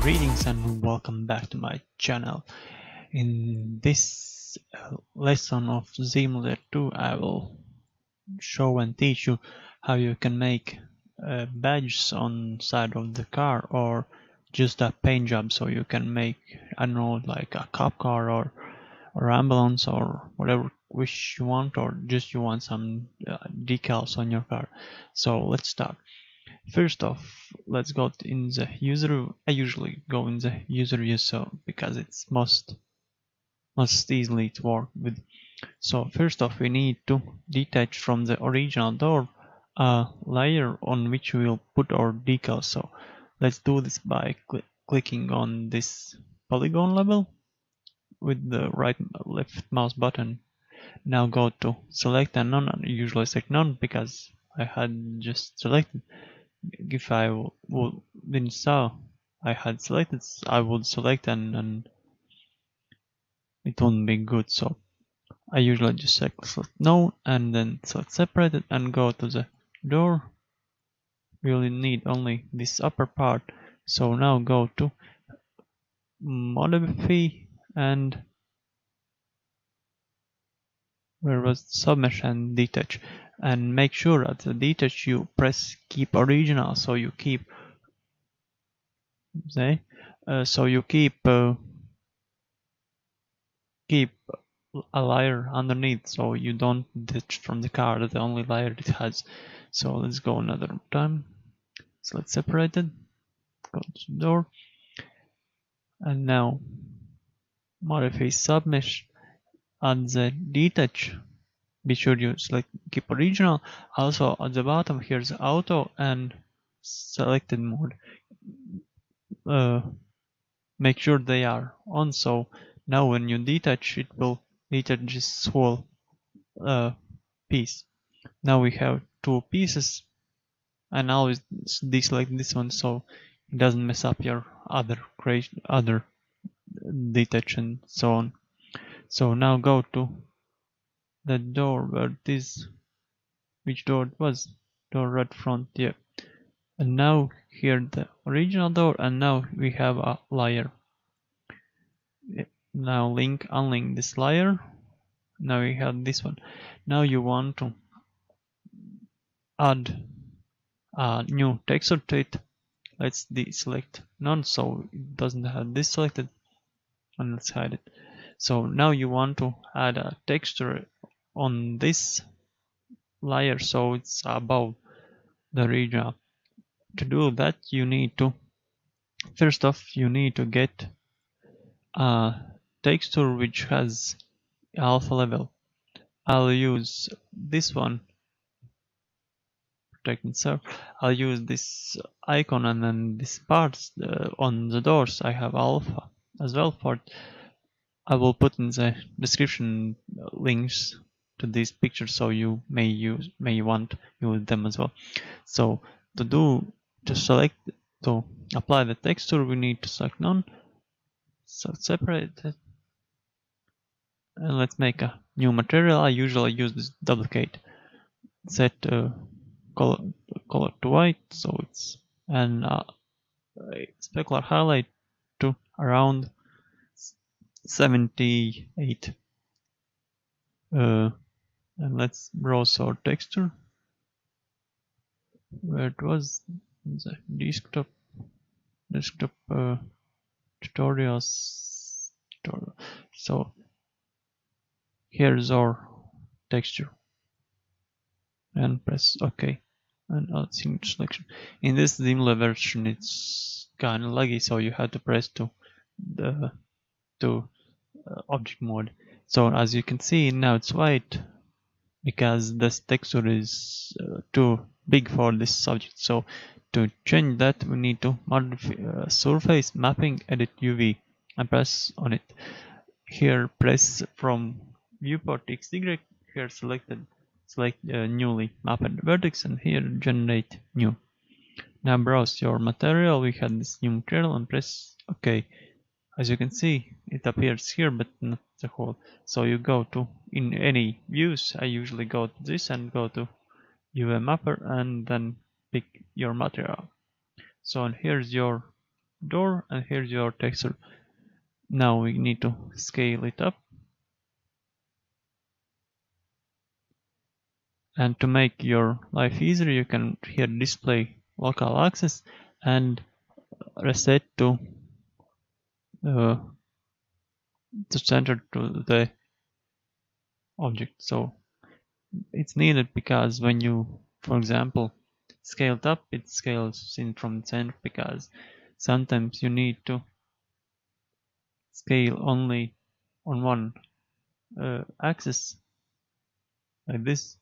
Greetings and welcome back to my channel. In this lesson of Zmodeler 2 I will show and teach you how you can make badges on side of the car or just a paint job, so you can make, I don't know, like a cop car or ambulance or whatever wish you want, or just you want some decals on your car. So let's start. First off, let's go in the user. I usually go in the user view, so because it's most easily to work with. So first off, we need to detach from the original door a layer on which we will put our decal. So let's do this by clicking on this polygon level with the right left mouse button. Now go to select and none. I usually select none because I had just selected. If I didn't saw I had selected, I would select and it wouldn't be good. So I usually just select no and then select separated and go to the door. We will need only this upper part. So now go to modify and where was submesh and detach, and make sure at the detach you press keep original, so you keep keep a layer underneath, so you don't detach from the car. That's the only layer it has. So let's go another time, select separated, go to the door, and now modify submesh. At the detach, be sure you select keep original. Also at the bottom here's auto and selected mode. Make sure they are on, so now when you detach it will detach this whole piece. Now we have two pieces and always deselect this one so it doesn't mess up your other detach and so on. So now go to the door where this, which door it was, door right front, yeah. And now here the original door, and now we have a layer. Now unlink this layer. Now we have this one. Now you want to add a new texture to it. Let's deselect none so it doesn't have this selected, and let's hide it. So now you want to add a texture on this layer so it's above the region. To do that you need to, first off, you need to get a texture which has alpha level. I'll use this one, protect and serve. I'll use this icon and then this parts on the doors. I have alpha as well for it. I will put in the description links to these pictures, so you may want to use them as well. So to apply the texture, we need to select none, so separate it, and let's make a new material. I usually use this duplicate, set color to white, so it's and specular highlight to around 78, and let's browse our texture where it was in the desktop tutorials. So here's our texture and press OK and I'll sync selection. In this Zmodeler version it's kind of laggy, so you have to press to object mode. So as you can see now it's white because this texture is too big for this subject. So to change that we need to modify surface mapping, edit UV and press on it. Here press from viewport XY, here select newly mapped vertex and here generate new. Now browse your material, we had this new material and press OK. As you can see it appears here but not the whole. So you go to, in any views I usually go to this and go to UV mapper and then pick your material. So and here's your door, and here's your texture. Now we need to scale it up. And to make your life easier, you can here display local axis and reset to center to the object. So it's needed because when you, for example, scale it up, it scales in from the center, because sometimes you need to scale only on one axis, like this.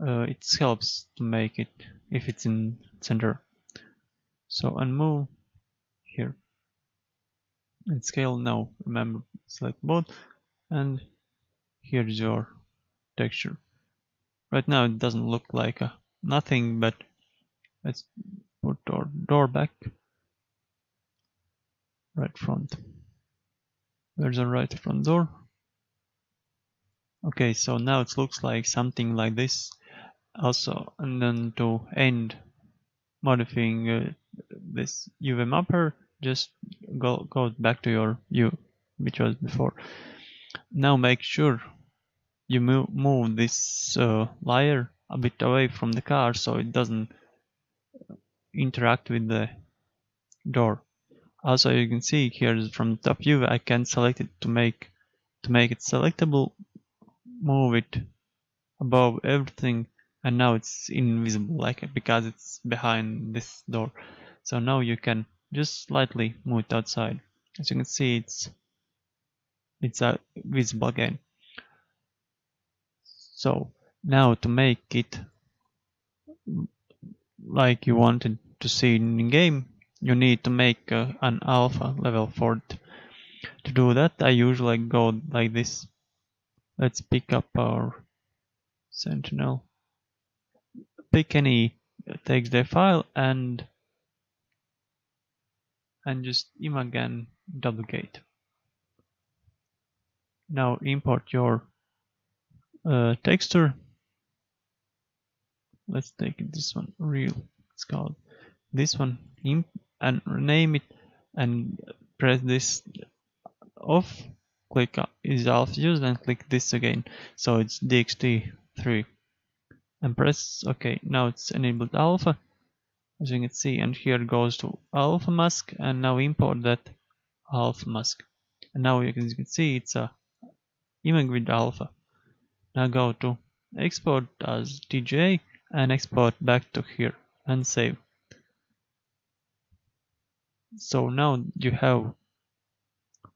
It helps to make it if it's in center. So unmove here and scale now. Remember, select both, and here's your texture. Right now it doesn't look like a nothing, but let's put our door back, right front. There's a right front door. Okay, so now it looks like something like this also. And then to end modifying this UV mapper, just go back to your view which was before. Now make sure you move this layer a bit away from the car so it doesn't interact with the door. Also, you can see here from the top view I can select it to make it selectable, move it above everything, and now it's invisible, like, because it's behind this door. So now you can just slightly move it outside. As you can see, it's visible again. So now to make it like you wanted to see in the game, you need to make an alpha level for it. To do that, I usually go like this. Let's pick up our Sentinel. Pick any TXT file and just image and duplicate. Now import your texture. Let's take this one real. It's called this one, and rename it, and press this off. Click is alpha used, and click this again. So it's DXT3, and press OK. Now it's enabled alpha, as you can see, and here goes to alpha mask, and now import that alpha mask. And now you can see it's a image with alpha. Now go to export as TJ and export back to here and save. So now you have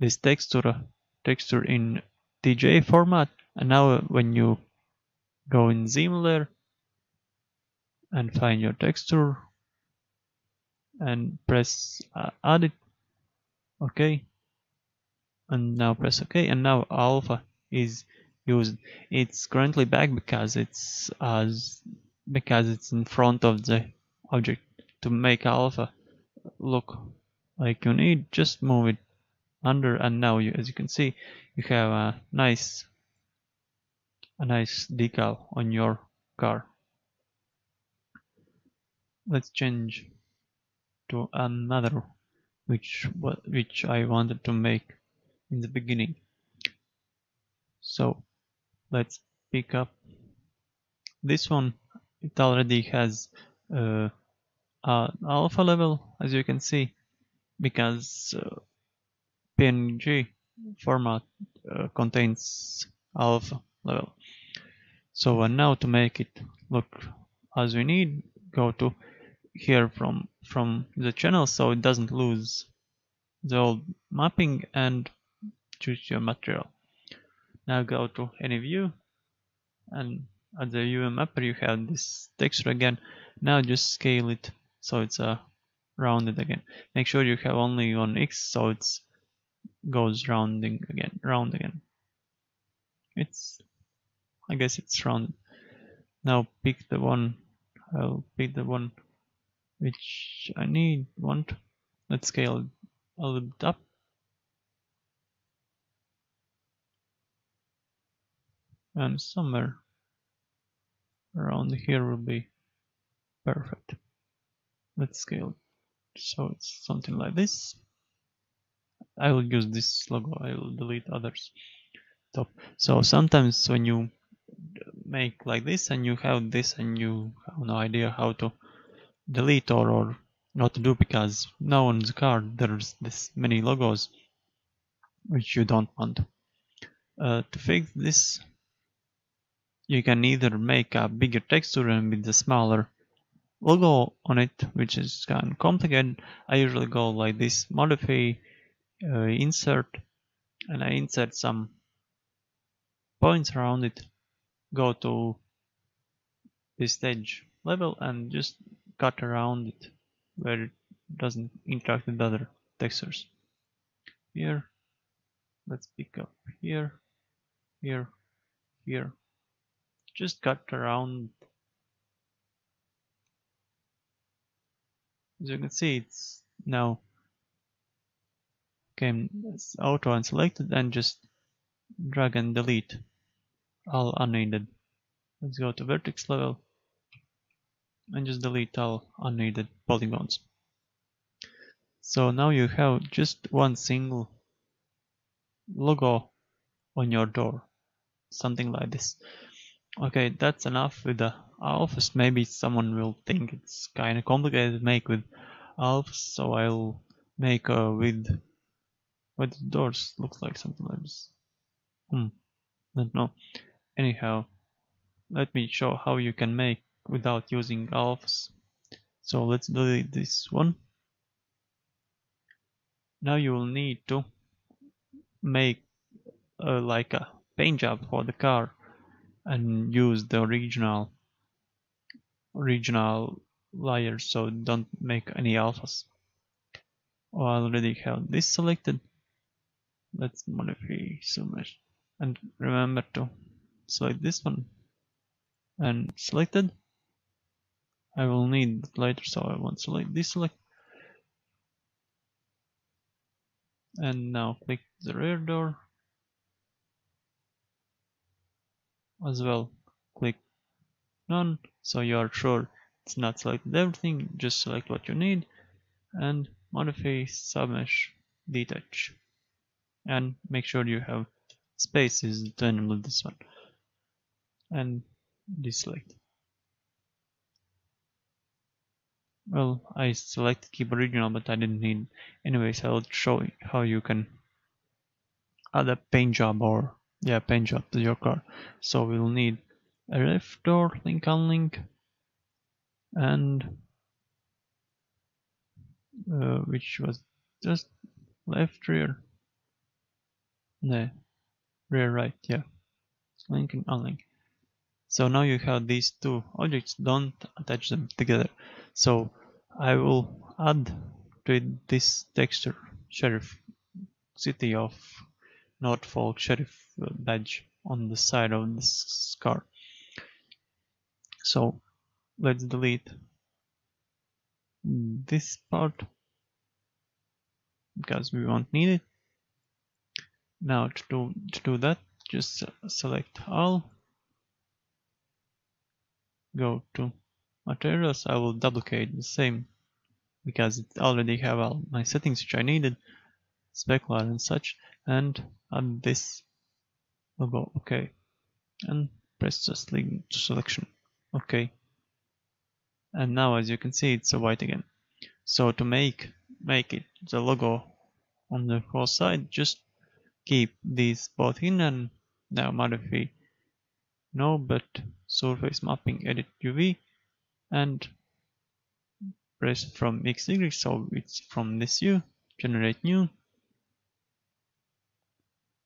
this texture in TJ format, and now when you go in Zmodeler and find your texture and press add it, OK, and now press OK, and now alpha is used. It's currently back because it's in front of the object. To make alpha look like you need, just move it under, and now you, as you can see, you have a nice decal on your car. Let's change to another which I wanted to make in the beginning. So let's pick up this one. It already has an alpha level, as you can see, because PNG format contains alpha level. So now to make it look as we need, go to here from the channel so it doesn't lose the old mapping, and choose your material. Now go to any view, and at the UV mapper you have this texture again. Now just scale it so it's rounded again. Make sure you have only on X so it goes round again. I guess it's rounded. Now pick the one. I'll pick the one which I want. Let's scale it a little bit up. And somewhere around here will be perfect. Let's scale So it's something like this. I will use this logo, I will delete others. Top. So sometimes when you make like this and you have this and you have no idea how to delete or what to do, because now on the card there's this many logos which you don't want. To fix this, you can either make a bigger texture and with the smaller logo on it, which is kind of complicated. I usually go like this: modify, insert, and I insert some points around it. Go to this stage level and just cut around it where it doesn't interact with other textures. Here, let's pick up here, here, here. Just cut around. As you can see, it's now came as auto and selected, and just drag and delete all unneeded. Let's go to vertex level and just delete all unneeded polygons. So now you have just one single logo on your door, something like this. Okay, that's enough with the alphas. Maybe someone will think it's kind of complicated to make with alphas, so I'll make with what the doors looks like, something like this. I don't know. Anyhow, let me show how you can make without using alphas. So let's delete this one. Now you will need to make like a paint job for the car and use the original layers, so don't make any alphas. Oh, I already have this selected. Let's modify so much and remember to select this one and selected. I will need it later, so I won't select this select. And now click the rear door. As well, click none, so you are sure it's not selected everything. Just select what you need and modify submesh detach, and make sure you have spaces to enable this one and deselect. Well, I selected keep original, but I didn't need. Anyways, I'll show you how you can add a paint job or paint job to your car. So we'll need a left door, link on link, and which was just left rear, no, rear right, link and unlink. So now you have these two objects, don't attach them together. So I will add to it this texture, Sheriff, City of Norfolk Sheriff badge on the side of this car. So let's delete this part because we won't need it. Now to do that, just select all, go to materials. I will duplicate the same because it already have all my settings which I needed, specular and such, and add this logo. Okay, and press just link to selection. Okay, and now as you can see it's white again. So to make it the logo on the whole side, just keep these both in and now modify no, but surface mapping, edit UV, and press from XY, so it's from this U, generate new,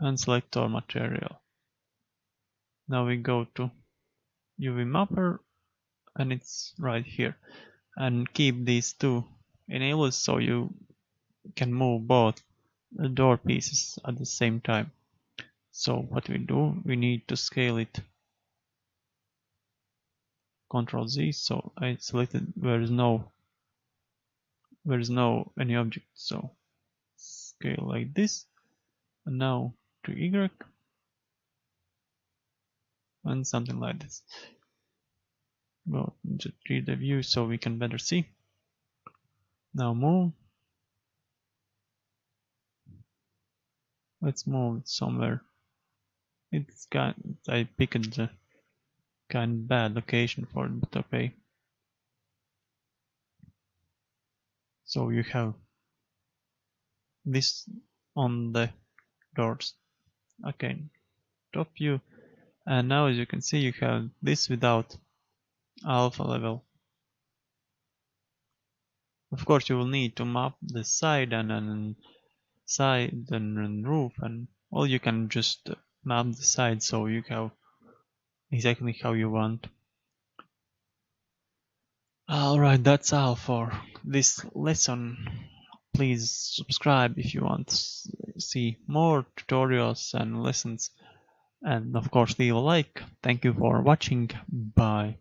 and select our material. Now we go to UV mapper and it's right here, and keep these two enabled so you can move both the door pieces at the same time. So what we do, we need to scale it. Control Z, so I selected where is no any object, so scale like this. And now to Y and something like this. Go to 3D view so we can better see. Now move. Let's move it somewhere. It's got, I picked the kind of bad location for it, but okay. So you have this on the doors. Okay, top view. And now as you can see, you have this without alpha level. Of course you will need to map the side and roof, and or you can just map the side so you have exactly how you want. Alright, that's all for this lesson. Please subscribe if you want to see more tutorials and lessons, and of course leave a like. Thank you for watching. Bye.